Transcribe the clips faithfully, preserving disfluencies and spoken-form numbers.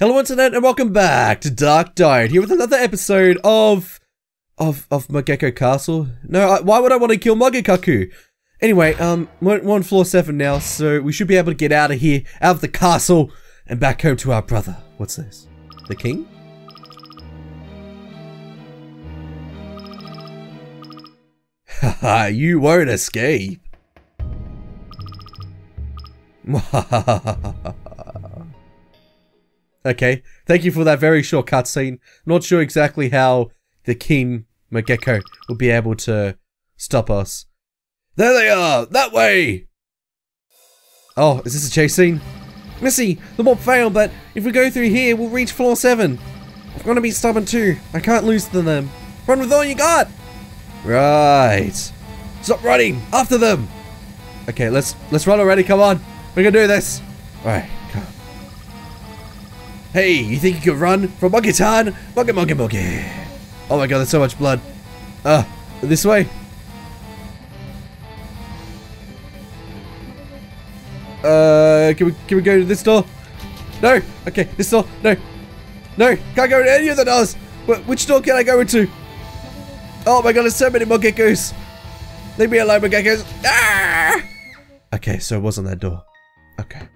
Hello internet and welcome back to Dark Diode, here with another episode of... Of, of Mogeko Castle? No, I, why would I want to kill Mogeko? Anyway, um, we're, we're on floor seven now, so we should be able to get out of here, out of the castle, and back home to our brother. What's this? The king? Haha, you won't escape. Okay, thank you for that very short cutscene. Not sure exactly how the King Mogeko will be able to stop us. There they are! That way! Oh, is this a chase scene? Missy, the mob failed, but if we go through here, we'll reach floor seven. I'm gonna be stubborn too. I can't lose to them. Run with all you got! Right. Stop running! After them! Okay, let's let's run already, come on! We can do this! Alright, come on. Hey, you think you can run from Mogetan? Moge Moge Moge. Oh my god, there's so much blood. Uh, this way? Uh, can we, can we go to this door? No! Okay, this door, no! No! Can't go to any of the doors! Wh which door can I go into? Oh my god, there's so many Mogekos! Leave me alone, Mogekos! Ah! Okay, so it wasn't that door. Okay,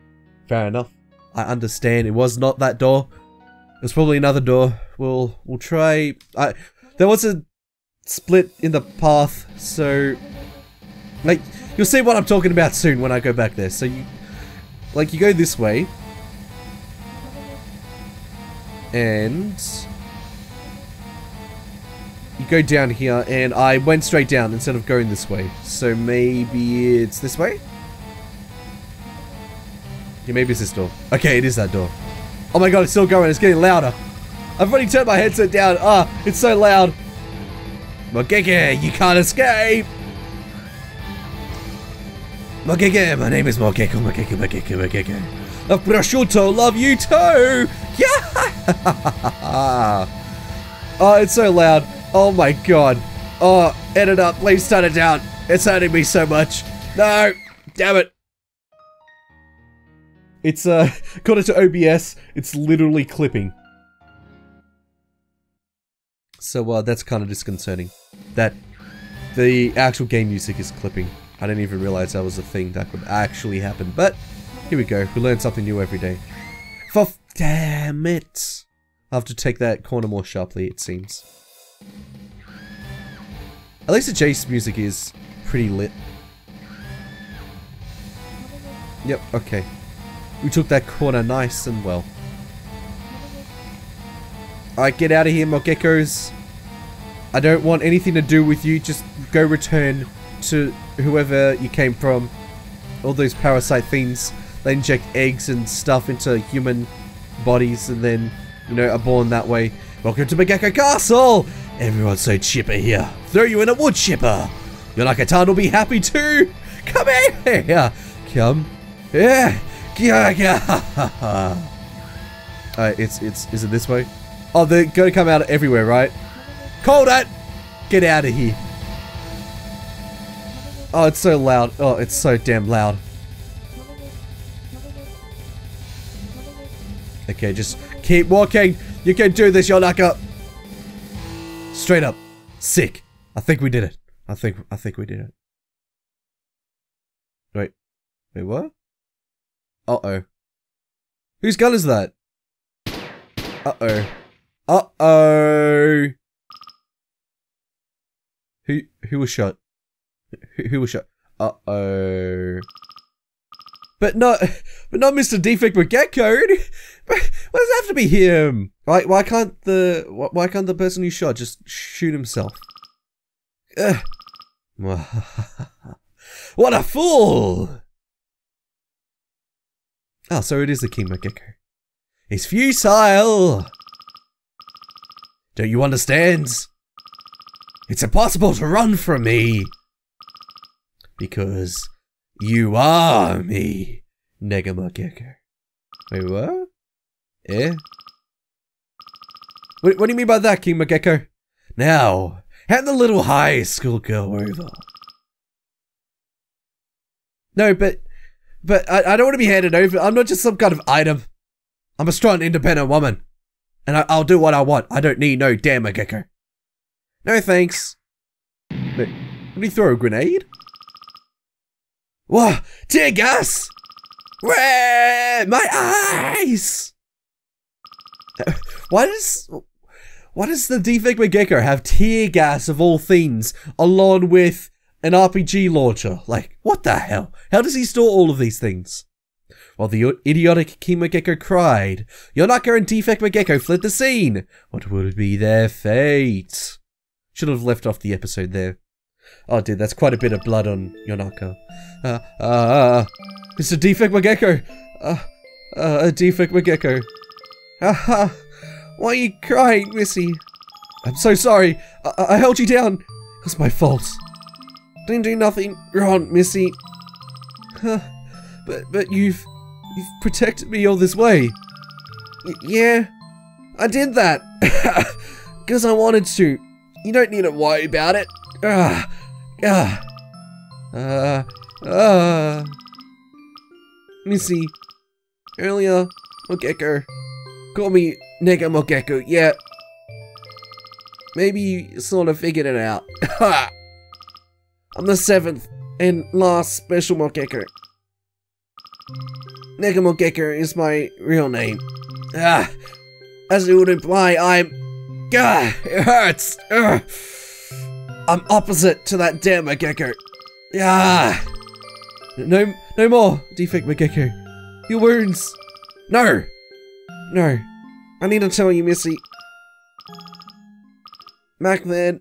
fair enough. I understand it was not that door. It was probably another door. We'll we'll try. I there was a split in the path, so like you'll see what I'm talking about soon when I go back there. So you like you go this way, and you go down here. And I went straight down instead of going this way. So maybe it's this way. Yeah, maybe it's this door. Okay, it is that door. Oh my god, it's still going. It's getting louder. I've already turned my headset down. Ah, it's so loud. Mogeko, you can't escape. Mogeko, my name is Mogeko. Mogeko, Mogeko, Mogeko. Of prosciutto, love you too. Yeah. Oh, it's so loud. Oh my god. Oh, edit up. Please turn it down. It's hurting me so much. No. Damn it. It's, uh, according to O B S, it's literally clipping. So, uh, that's kind of disconcerting. That the actual game music is clipping. I didn't even realize that was a thing that could actually happen. But, here we go. We learn something new every day. For damn it. I have to take that corner more sharply, it seems. At least the chase music is pretty lit. Yep, okay. We took that corner nice and well. Alright, get out of here, Mogekos. I don't want anything to do with you. Just go return to whoever you came from. All those parasite things. They inject eggs and stuff into human bodies and then, you know, are born that way. Welcome to Mogeko Castle! Everyone's so chipper here. Throw you in a wood chipper. Yonaka will be happy too. Come here! Come. Yeah! Yeah, yeah. Alright, it's, it's, is it this way? Oh, they're gonna come out everywhere, right? Call that! Get out of here. Oh, it's so loud. Oh, it's so damn loud. Okay, just keep walking. You can do this, Yonaka. Straight up. Sick. I think we did it. I think, I think we did it. Wait. Wait, what? Uh-oh. Whose gun is that? Uh-oh. Uh-oh. Who who was shot? Who, who was shot? Uh-oh. But not but not Mister Defect Mogeko. Why does it have to be him? Why why can't the why can't the person who shot just shoot himself? Ugh. What a fool! Ah, oh, so it is the King Mogeko. It's futile! Don't you understand? It's impossible to run from me! Because you are me, Nega Mogeko. Wait, what? Eh? What, what do you mean by that, King Mogeko? Now, hand the little high school girl over. No, but... But I, I don't want to be handed over. I'm not just some kind of item. I'm a strong, independent woman. And I I'll do what I want. I don't need no damn Mogeko. No thanks. Let me throw a grenade. Whoa! Tear gas! Where my eyes? Why does why does the Defect Mogeko have tear gas of all things, along with an R P G launcher? Like, what the hell? How does he store all of these things? While the idiotic King Mogeko cried, Yonaka and Defect Mogeko fled the scene. What would be their fate? Should have left off the episode there. Oh, dude, that's quite a bit of blood on Yonaka. Uh, uh, uh, Mister Defect Mogeko! Uh, uh, Defect Mogeko. Haha! Why are you crying, Missy? I'm so sorry. I, I held you down. It was my fault. Didn't do nothing wrong, Missy. Huh. But but you've you've protected me all this way. Y yeah, I did that because I wanted to. You don't need to worry about it. Ah, ah, ah, ah. Missy, earlier, Mogeko called me Nega Mogeko. Yeah, maybe you sort of figured it out. I'm the seventh and last special Mogeko. Nega Mogeko is my real name. Ah, as it would imply, I'm... Gah, it hurts. Ugh. I'm opposite to that damn Mogeko. Ah, no, no more, Defect Mogeko. Your wounds. No, no. I need to tell you, Missy. Mac man.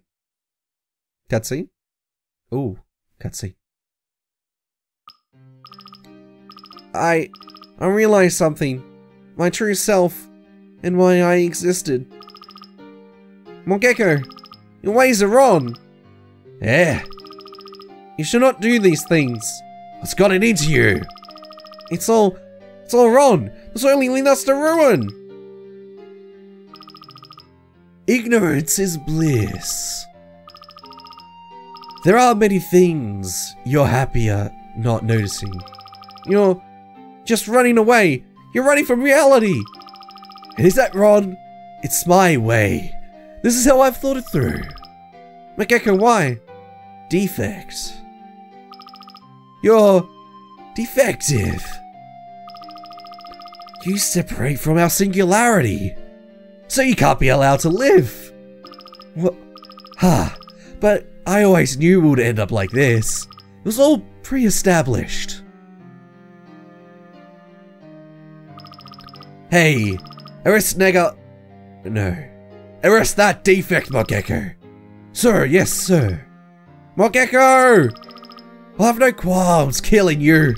Cutscene. Ooh, cutscene. I, I realized something, my true self, and why I existed. Mogeko, your ways are wrong. Yeah. You should not do these things. What's gotten into you? It's all, it's all wrong. It's only leading us to ruin. Ignorance is bliss. There are many things you're happier not noticing. You're just running away. You're running from reality. And is that wrong? It's my way. This is how I've thought it through. Mogeko, why? Defect. You're defective. You separate from our singularity. So you can't be allowed to live. What? Huh. But I always knew we would end up like this. It was all pre-established. Hey, arrest Nega. No. Arrest that Defect Mogeko. Sir, yes, sir. Mogeko! I'll have no qualms killing you.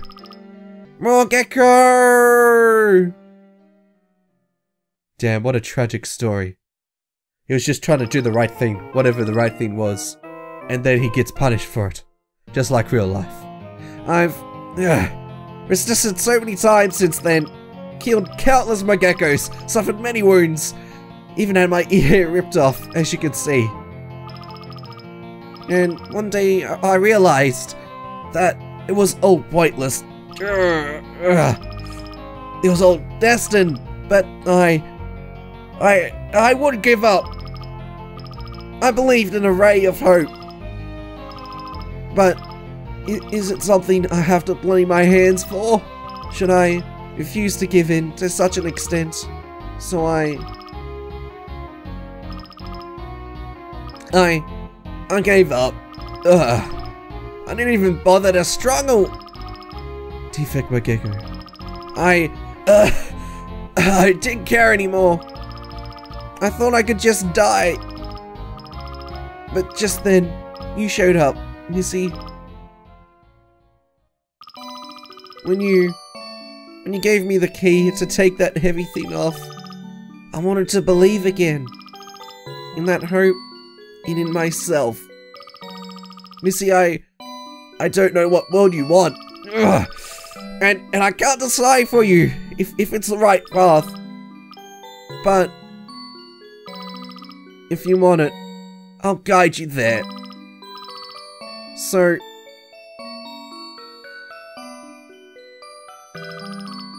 Mogeko! Damn, what a tragic story. He was just trying to do the right thing, whatever the right thing was. And then he gets punished for it. Just like real life. I've uh, resisted so many times since then. Killed countless Mogekos, suffered many wounds, even had my ear ripped off, as you can see. And one day I realized that it was all pointless. It was all destined, but I, I, I wouldn't give up. I believed in a ray of hope. But is it something I have to blame my hands for? Should I refuse to give in to such an extent, so I... I... I gave up. Ugh. I didn't even bother to struggle. Defect Mogeko. I... Uh, I didn't care anymore. I thought I could just die. But just then, you showed up, Missy. When you... When you gave me the key to take that heavy thing off, I wanted to believe again. In that hope, and in myself. Missy, I... I don't know what world you want. Ugh. And and I can't decide for you if, if it's the right path. But... if you want it, I'll guide you there. So...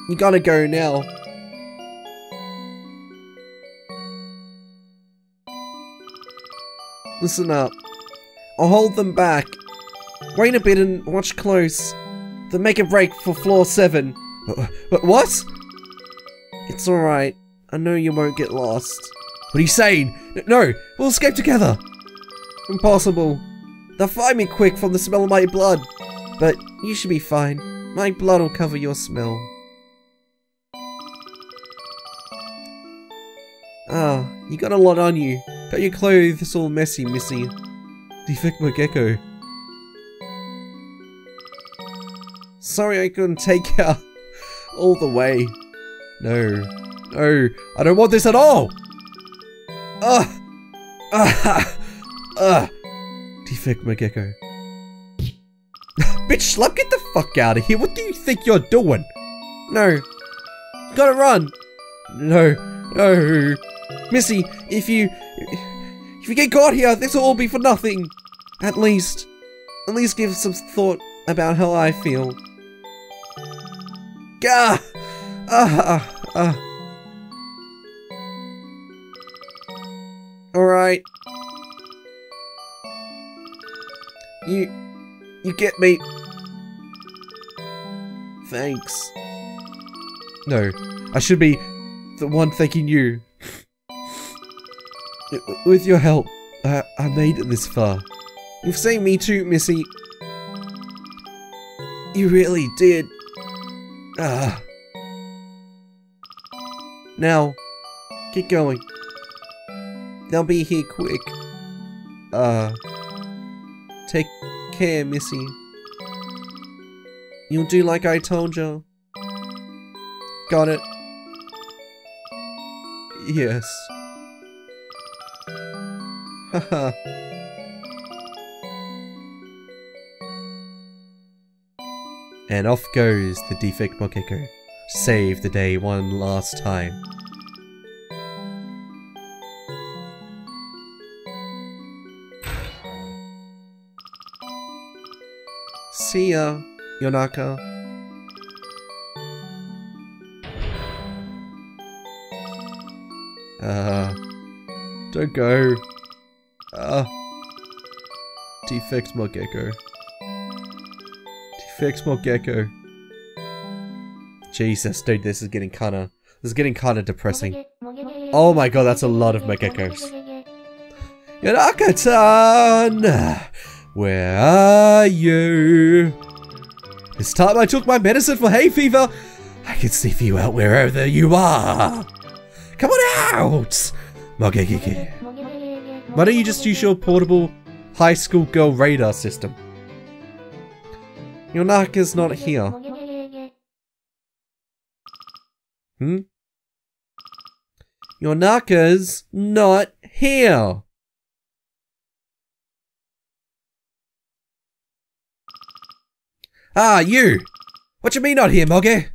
you gotta go now. Listen up. I'll hold them back. Wait a bit and watch close. Then make a break for floor seven. But what? It's alright. I know you won't get lost. What are you saying? No! We'll escape together! Impossible. They'll find me quick from the smell of my blood. But you should be fine. My blood will cover your smell. Ah, you got a lot on you. Got your clothes all messy, missy. Defect Mogeko. Sorry I couldn't take you all the way. No. No. I don't want this at all! Ugh! Ugh! Ugh! Defect Mogeko. Bitch, slap, get the fuck out of here! What do you think you're doing? No. Gotta run! No. No. Missy, if you... If you get caught here, this will all be for nothing. At least... At least give some thought about how I feel. Gah! Ah! Ah! Ah! Alright. You... You get me. Thanks. No. I should be the one thanking you. With your help, uh, I made it this far. You've saved me too, Missy. You really did. Ah. Now, get going. They'll be here quick. Uh, take care, Missy. You'll do like I told you. Got it. Yes. Haha. And off goes the Defect Mogeko. Save the day one last time. See ya, Yonaka. Uh, don't go. Uh, Defect Mogeko. Defect Mogeko. Jesus, dude, this is getting kinda, this is getting kinda depressing. Oh my god, that's a lot of Mogekos. Yonaka-tan! Where are you? This time I took my medicine for hay fever. I can sniff you out wherever you are. Come on out! Mogeko. Why don't you just use your portable high school girl radar system? Yonaka's not here. Hmm? Yonaka's not here. Ah, you! What you mean not here, Mogeko?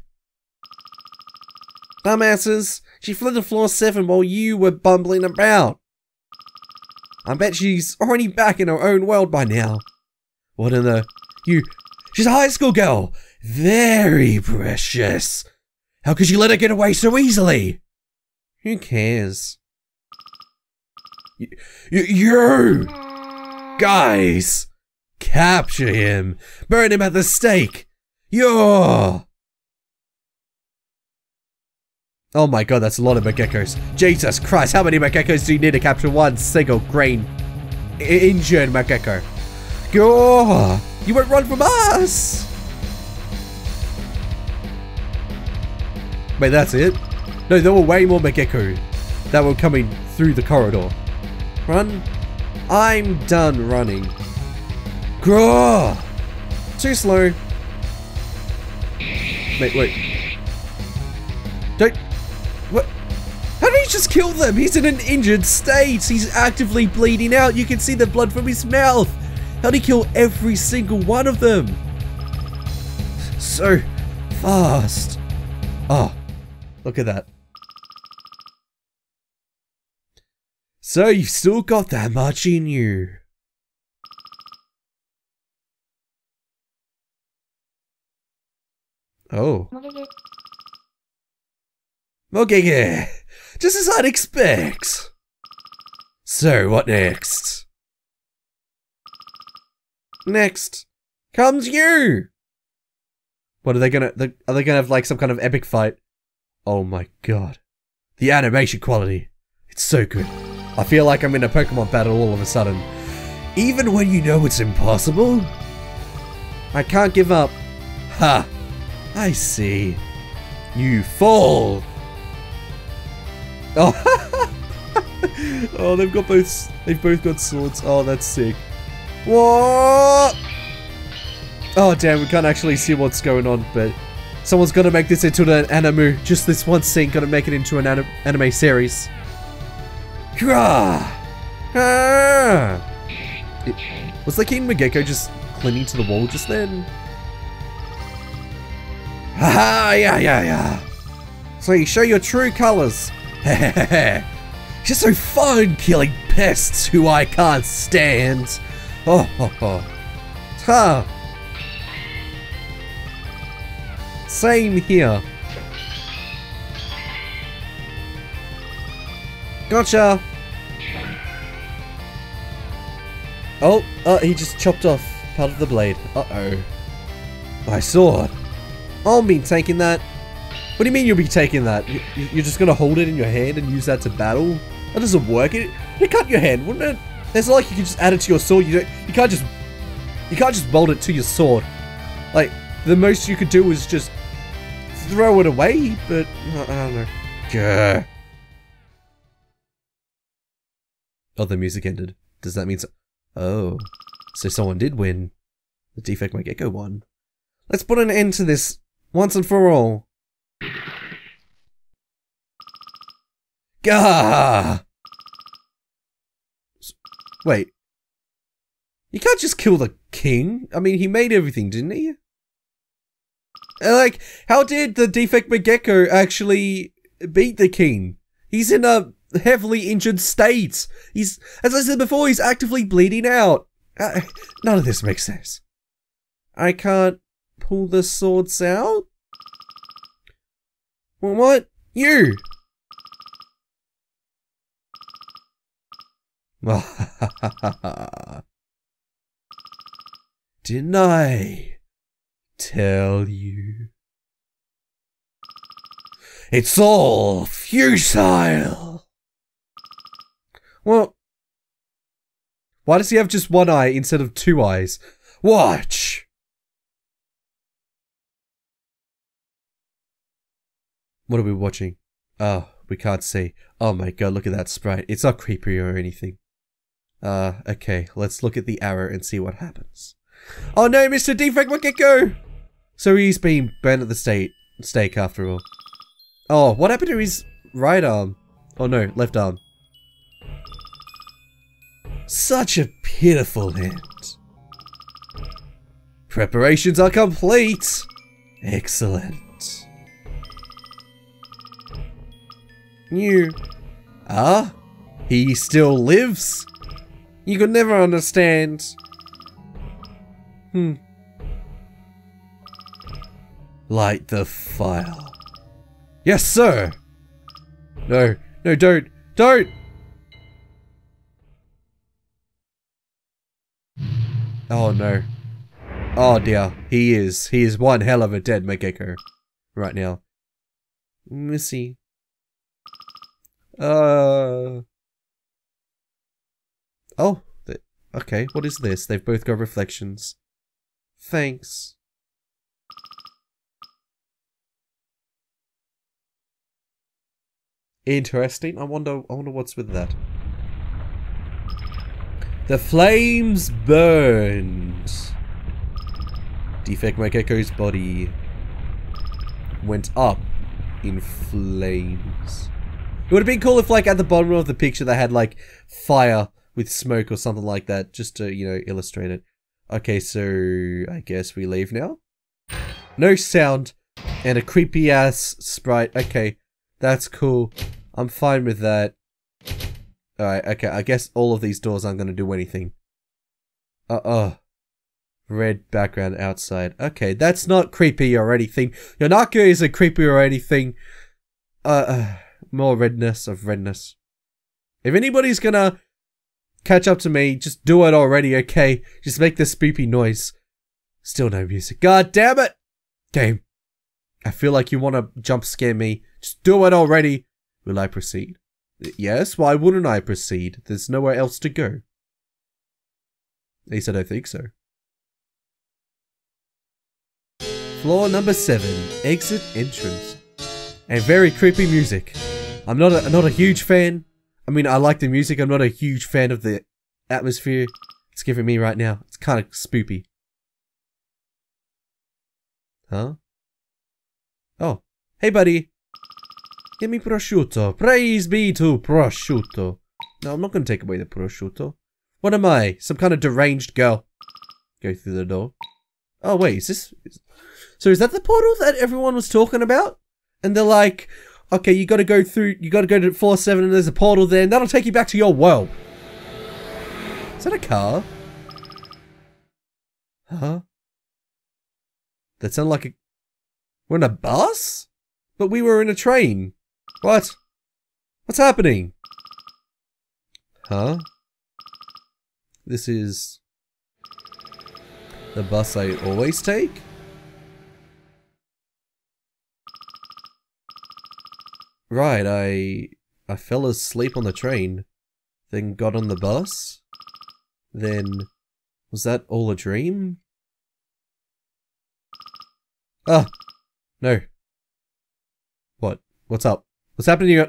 Dumbasses, she fled to floor seven while you were bumbling about. I bet she's already back in her own world by now. What in the... You... She's a high school girl! Very precious! How could you let her get away so easily? Who cares? You... You... you. Guys! Capture him! Burn him at the stake! Yo! Oh my god, that's a lot of Mogekos. Jesus Christ, how many Mogekos do you need to capture one single green injured Mogeko? Yo! You won't run from us! Wait, that's it? No, there were way more Mogeko that were coming through the corridor. Run? I'm done running. Grrr! Too slow. Wait, wait. Don't... What? How did he just kill them? He's in an injured state. He's actively bleeding out. You can see the blood from his mouth. How did he kill every single one of them? So fast. Oh, look at that. So you've still got that much in you. Oh. Mogeko! Just as I'd expect! So, what next? next comes you. What are they gonna? Are they gonna have like some kind of epic fight? Oh my god, the animation quality—it's so good. I feel like I'm in a Pokemon battle all of a sudden, even when you know it's impossible. I can't give up. Ha! I see. You fall. Oh, oh, they've got both. They've both got swords. Oh, that's sick. Whoa! Oh damn, we can't actually see what's going on, but someone's got to make this into an anime. Just this one scene, got to make it into an anim anime series. Ah! It, was like King Mogeko just clinging to the wall just then? Ha ha! Yeah yeah yeah. So you show your true colors. Just so fun killing pests who I can't stand. Oh ho ho. Ha. Same here. Gotcha. Oh, uh, he just chopped off part of the blade. Uh-oh. My sword. I'll be taking that. What do you mean you'll be taking that? You, you're just going to hold it in your hand and use that to battle? That doesn't work. It, it'd cut your hand, wouldn't it? It's not like you can just add it to your sword. You don't, you can't just... You can't just bolt it to your sword. Like, the most you could do is just throw it away, but... I don't know. Grr. Oh, the music ended. Does that mean so? Oh. So someone did win. The Defect Mogeko won. Let's put an end to this once and for all. Gah! Wait. You can't just kill the king. I mean, he made everything, didn't he? Like, how did the Defect Mogeko actually beat the king? He's in a heavily injured state. He's, as I said before, he's actively bleeding out. Uh, none of this makes sense. I can't pull the swords out? Well, what? You! Didn't I tell you? It's all futile! Well, why does he have just one eye instead of two eyes? Watch! What are we watching? Oh, we can't see. Oh my god, look at that sprite. It's not creepy or anything. Uh, okay, let's look at the arrow and see what happens. Oh no, Mister Defect Mogeko! So he's being burned at the stake, stake after all. Oh, what happened to his right arm? Oh no, left arm. Such a pitiful end. Preparations are complete! Excellent. You. Ah? He still lives? You could never understand. Hmm. Light the fire. Yes, sir! No, no, don't, don't! Oh, no. Oh, dear. He is. He is one hell of a dead Mogeko. Right now. Missy. Uh. Oh. Th okay. What is this? They've both got reflections. Thanks. Interesting. I wonder. I wonder what's with that. The flames burned. Defect Mogeko's body went up in flames. It would have been cool if, like, at the bottom of the picture they had, like, fire with smoke or something like that, just to, you know, illustrate it. Okay, so I guess we leave now. No sound and a creepy-ass sprite. Okay, that's cool. I'm fine with that. Alright, okay, I guess all of these doors aren't going to do anything. Uh-oh. Red background outside. Okay, that's not creepy or anything. Yonaka isn't creepy or anything. Uh... uh More redness of redness. If anybody's gonna Catch up to me. Just do it already, okay? Just make this spoopy noise. Still no music. God damn it! Game. I feel like you want to jump scare me. Just do it already. Will I proceed? Yes, why wouldn't I proceed? There's nowhere else to go. At least I don't think so. Floor number seven. Exit entrance. And very creepy music. I'm not a, not a huge fan. I mean, I like the music. I'm not a huge fan of the atmosphere it's giving me right now. It's kind of spoopy. Huh? Oh. Hey, buddy. Give me prosciutto. Praise be to prosciutto. No, I'm not going to take away the prosciutto. What am I? Some kind of deranged girl. Go through the door. Oh, wait. Is this... Is, so is that the portal that everyone was talking about? And they're like... Okay, you gotta go through, you gotta go to floor seven and there's a portal there and that'll take you back to your world. Is that a car? Huh? That sounded like a... We're in a bus? But we were in a train. What? What's happening? Huh? This is... the bus I always take? Right, I... I fell asleep on the train, then got on the bus, then... Was that all a dream? Ah! No. What? What's up? What's happening?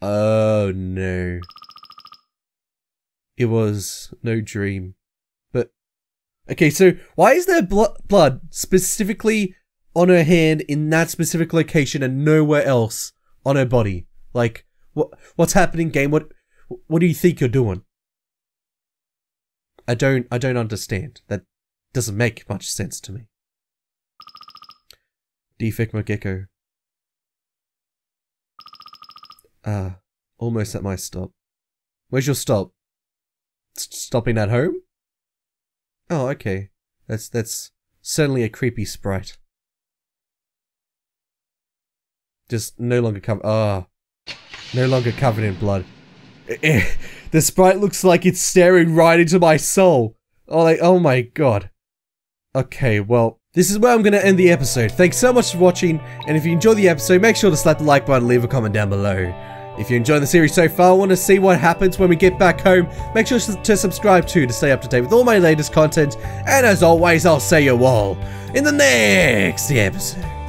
Oh no. It was no dream. But... Okay, so why is there bl- blood specifically on her hand in that specific location and nowhere else? On her body. Like, what? What's happening, game? What? What do you think you're doing? I don't. I don't understand. That doesn't make much sense to me. Defect Mogeko. Ah, almost at my stop. Where's your stop? S stopping at home? Oh, okay. That's that's certainly a creepy sprite. Just no longer covered. Ah, oh, no longer covered in blood. The sprite looks like it's staring right into my soul. Oh, like, oh my god. Okay, well, this is where I'm gonna end the episode. Thanks so much for watching, and if you enjoyed the episode, make sure to slap the like button and leave a comment down below. If you're enjoying the series so far, want to see what happens when we get back home, make sure to subscribe too to stay up to date with all my latest content. And as always, I'll see you all in the next episode.